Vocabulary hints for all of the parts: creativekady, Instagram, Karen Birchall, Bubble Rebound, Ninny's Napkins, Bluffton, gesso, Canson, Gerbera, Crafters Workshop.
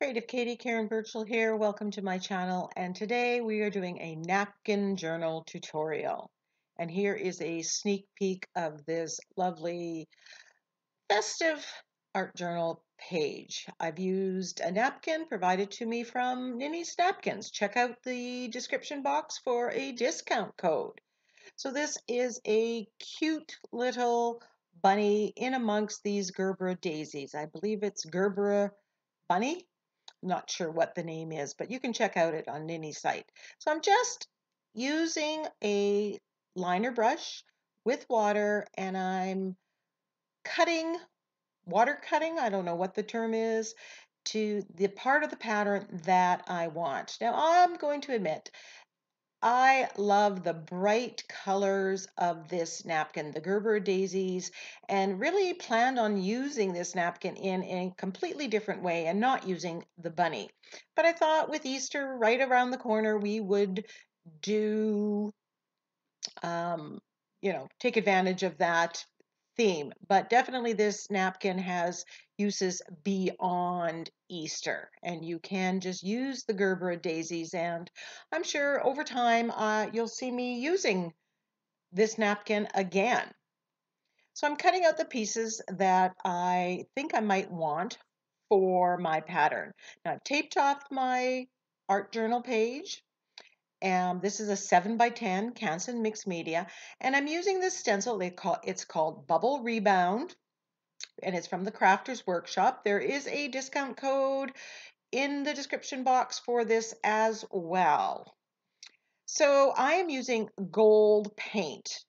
Creative Katie, Karen Birchall here. Welcome to my channel, and today we are doing a napkin journal tutorial. And here is a sneak peek of this lovely festive art journal page. I've used a napkin provided to me from Ninny's Napkins. Check out the description box for a discount code. So this is a cute little bunny in amongst these Gerbera daisies. I believe it's Gerbera bunny. Not sure what the name is, but you can check out it on Ninny's site. So I'm just using a liner brush with water, and I'm water cutting, I don't know what the term is, to the part of the pattern that I want. Now I'm going to admit, I love the bright colors of this napkin, the Gerbera daisies, and really planned on using this napkin in a completely different way and not using the bunny. But I thought with Easter right around the corner, we would do, take advantage of that theme. But definitely this napkin has uses beyond Easter, and you can just use the Gerbera daisies, and I'm sure over time you'll see me using this napkin again. So I'm cutting out the pieces that I think I might want for my pattern. Now I've taped off my art journal page, and this is a 7x10 Canson mixed media, and I'm using this stencil. It's called Bubble Rebound, and it's from the Crafters Workshop. There is a discount code in the description box for this as well. So I am using gold paint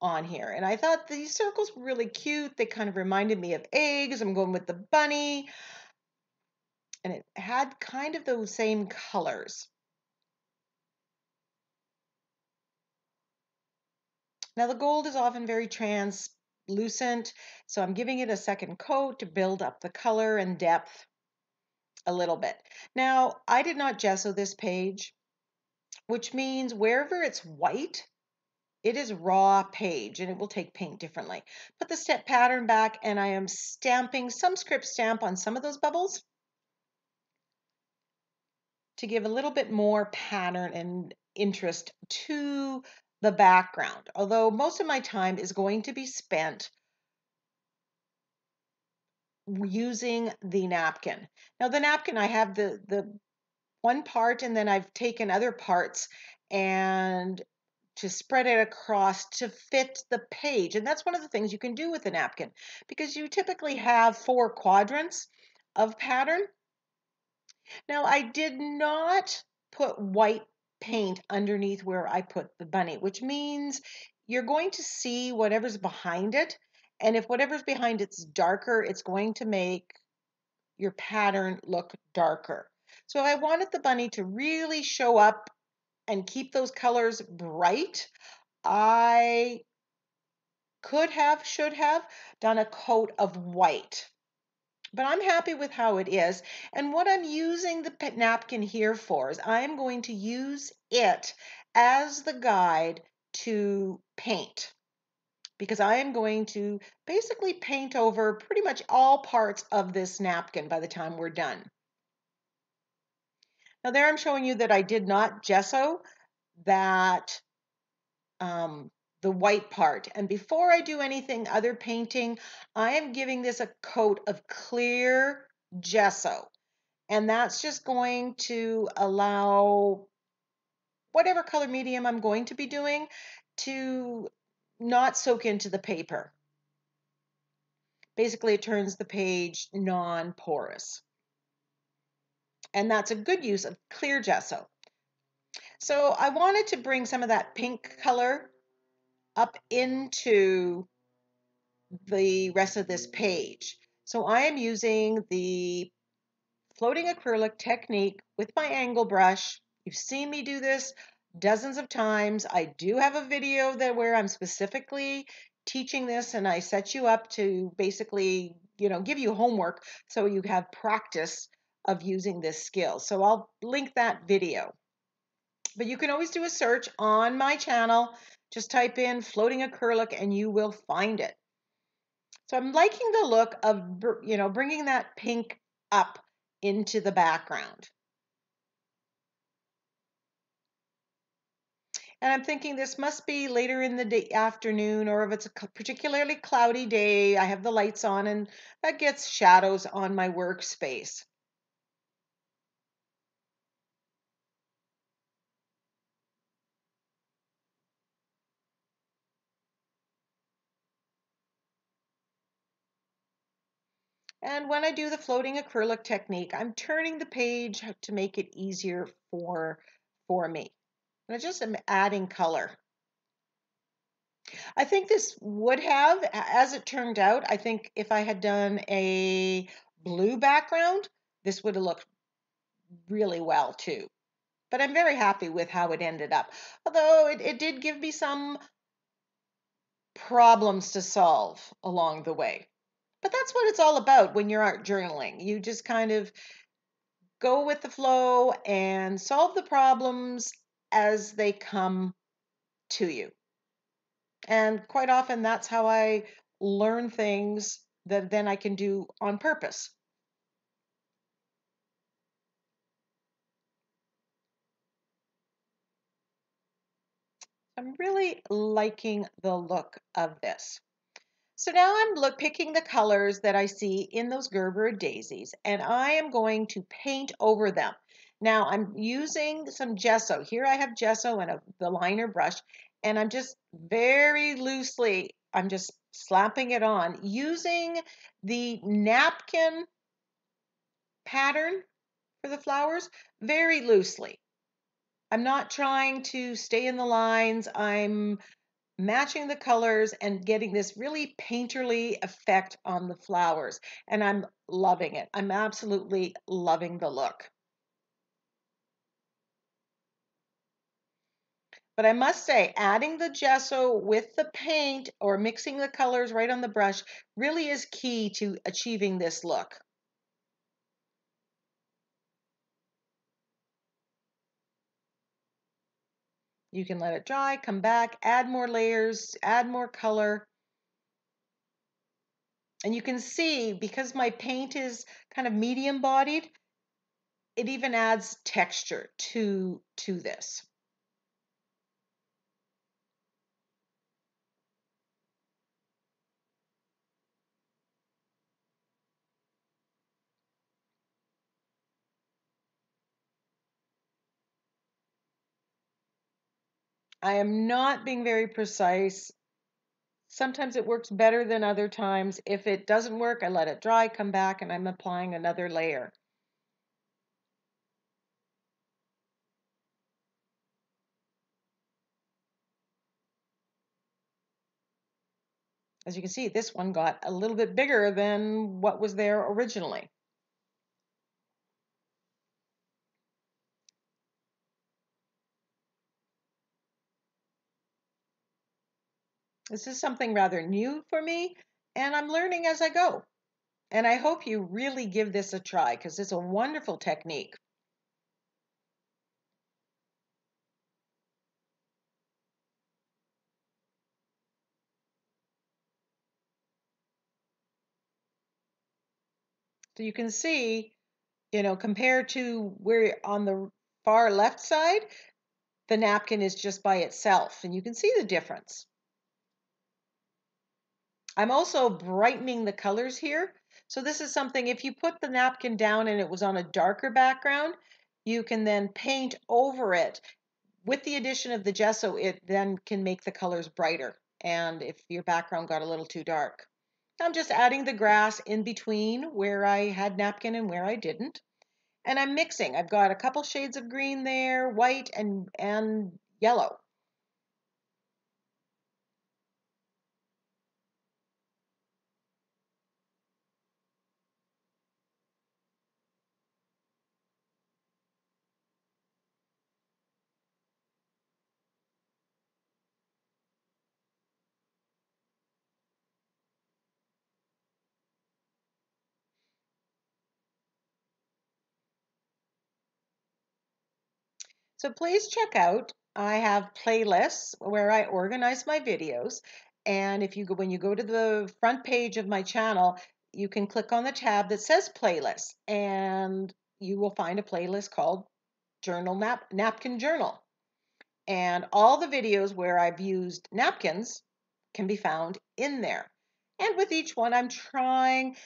on here, and I thought these circles were really cute. They kind of reminded me of eggs. I'm going with the bunny, and it had kind of those same colors. Now the gold is often very translucent, so I'm giving it a second coat to build up the color and depth a little bit. Now, I did not gesso this page, which means wherever it's white, it is raw page, and it will take paint differently. Put the step pattern back, and I am stamping some script stamp on some of those bubbles to give a little bit more pattern and interest to the background, although most of my time is going to be spent using the napkin. Now the napkin, I have the one part, and then I've taken other parts and to spread it across to fit the page. And that's one of the things you can do with the napkin, because you typically have 4 quadrants of pattern. Now I did not put white paint underneath where I put the bunny, which means you're going to see whatever's behind it, and if whatever's behind it's darker, it's going to make your pattern look darker. So I wanted the bunny to really show up and keep those colors bright. I could have, should have done a coat of white, but I'm happy with how it is. And what I'm using the napkin here for is I'm going to use it as the guide to paint, because I am going to basically paint over pretty much all parts of this napkin by the time we're done. Now there I'm showing you that I did not gesso that the white part. And before I do anything other painting, I am giving this a coat of clear gesso. And that's just going to allow whatever color medium I'm going to be doing to not soak into the paper. Basically, it turns the page non-porous. And that's a good use of clear gesso. So I wanted to bring some of that pink color up into the rest of this page. So I am using the floating acrylic technique with my angle brush. You've seen me do this dozens of times. I do have a video where I'm specifically teaching this, and I set you up to basically, give you homework so you have practice of using this skill. So I'll link that video. But you can always do a search on my channel. Just type in floating acrylic and you will find it. So I'm liking the look of, bringing that pink up into the background. And I'm thinking this must be later in the day, afternoon, or if it's a particularly cloudy day, I have the lights on and that gets shadows on my workspace. And when I do the floating acrylic technique, I'm turning the page to make it easier for me. And I just am adding color. I think this would have, as it turned out, I think if I had done a blue background, this would have looked really well too. But I'm very happy with how it ended up. Although it did give me some problems to solve along the way. But that's what it's all about when you're art journaling. You just kind of go with the flow and solve the problems as they come to you. And quite often that's how I learn things that then I can do on purpose. I'm really liking the look of this. So now I'm picking the colors that I see in those Gerbera daisies, and I am going to paint over them. Now I'm using some gesso. Here I have gesso and the liner brush, and I'm just very loosely, I'm just slapping it on using the napkin pattern for the flowers very loosely. I'm not trying to stay in the lines. I'm matching the colors and getting this really painterly effect on the flowers. And I'm loving it. I'm absolutely loving the look. But I must say, adding the gesso with the paint or mixing the colors right on the brush really is key to achieving this look. You can let it dry, come back, add more layers, add more color. And you can see, because my paint is kind of medium bodied, it even adds texture to this. I am not being very precise. Sometimes it works better than other times. If it doesn't work, I let it dry, come back, and I'm applying another layer. As you can see, this one got a little bit bigger than what was there originally. This is something rather new for me, and I'm learning as I go. And I hope you really give this a try, because it's a wonderful technique. So you can see, you know, compared to where on the far left side, the napkin is just by itself, and you can see the difference. I'm also brightening the colors here. So this is something, if you put the napkin down and it was on a darker background, you can then paint over it. With the addition of the gesso, it then can make the colors brighter. And if your background got a little too dark. I'm just adding the grass in between where I had napkin and where I didn't. And I'm mixing. I've got a couple shades of green there, white and yellow. So please check out, I have playlists where I organize my videos. And if you go, when you go to the front page of my channel, you can click on the tab that says Playlist, and you will find a playlist called Journal Napkin Journal. And all the videos where I've used napkins can be found in there. And with each one, I'm trying,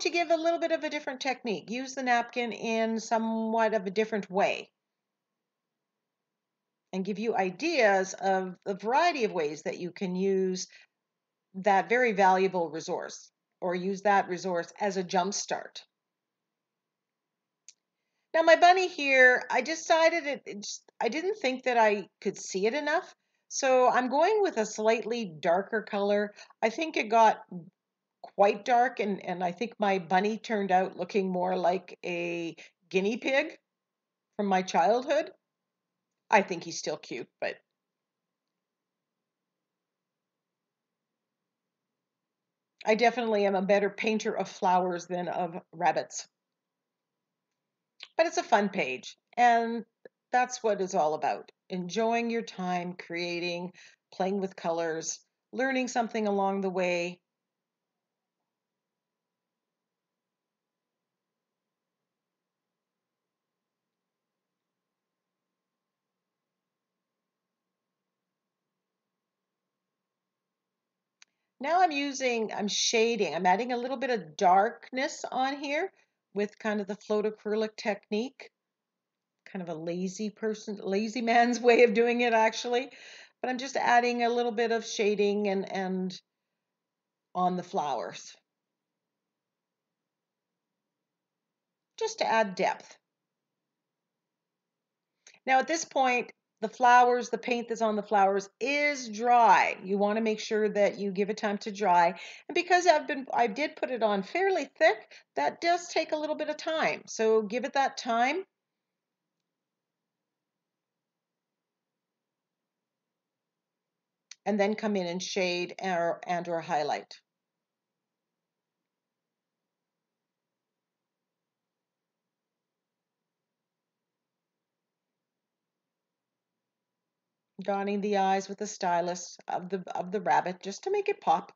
to give a little bit of a different technique. Use the napkin in somewhat of a different way and give you ideas of a variety of ways that you can use that very valuable resource or use that resource as a jump start. Now my bunny here, I decided I didn't think that I could see it enough, so I'm going with a slightly darker color. I think it got quite dark, and I think my bunny turned out looking more like a guinea pig from my childhood. I think he's still cute, but I definitely am a better painter of flowers than of rabbits. But it's a fun page, and that's what it's all about. Enjoying your time, creating, playing with colors, learning something along the way. Now I'm shading. I'm adding a little bit of darkness on here with kind of the float acrylic technique. Kind of a lazy man's way of doing it, actually. But I'm just adding a little bit of shading and on the flowers. Just to add depth. Now at this point, the flowers, the paint that's on the flowers is dry. You want to make sure that you give it time to dry. And because I did put it on fairly thick, that does take a little bit of time. So give it that time. And then come in and shade and or highlight. Dotting the I's with the stylus of the rabbit just to make it pop.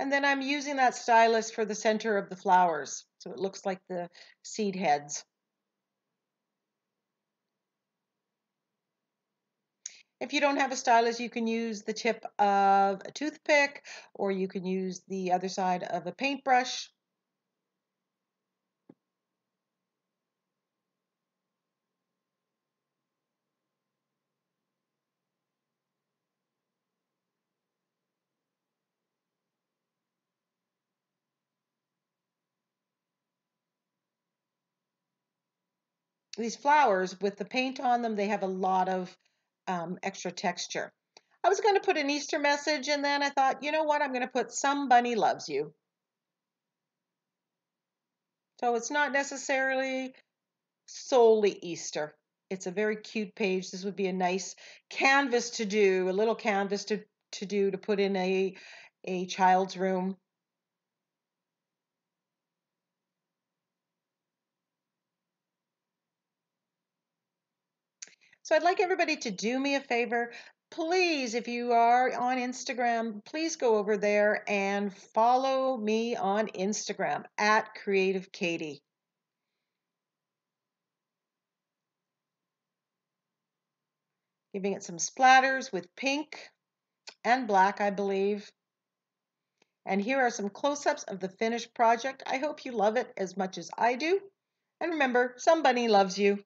And then I'm using that stylus for the center of the flowers, so it looks like the seed heads. If you don't have a stylus, you can use the tip of a toothpick, or you can use the other side of a paintbrush. These flowers, with the paint on them, they have a lot of extra texture. I was going to put an Easter message, and then I thought, you know what, I'm going to put Some Bunny Loves You. So it's not necessarily solely Easter. It's a very cute page. This would be a nice canvas to do, a little canvas to put in a child's room. So I'd like everybody to do me a favor. Please, if you are on Instagram, please go over there and follow me on Instagram at creativekady. Giving it some splatters with pink and black, I believe. And here are some close-ups of the finished project. I hope you love it as much as I do. And remember, somebody loves you.